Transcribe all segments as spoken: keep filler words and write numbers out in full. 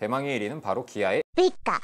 대망의 일 위는 바로 기아의 삐까.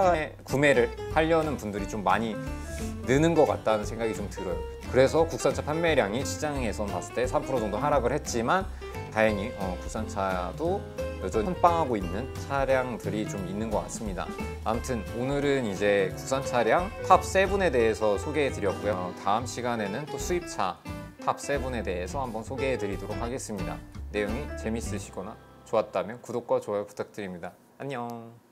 차에 구매를 하려는 분들이 좀 많이 느는 것 같다는 생각이 좀 들어요. 그래서 국산차 판매량이 시장에서 봤을 때 삼 퍼센트 정도 하락을 했지만 다행히 어, 국산차도 여전히 선방하고 있는 차량들이 좀 있는 것 같습니다. 아무튼 오늘은 이제 국산차량 탑 세븐에 대해서 소개해드렸고요. 어, 다음 시간에는 또 수입차 탑 세븐에 대해서 한번 소개해드리도록 하겠습니다. 내용이 재밌으시거나 좋았다면 구독과 좋아요 부탁드립니다. 안녕!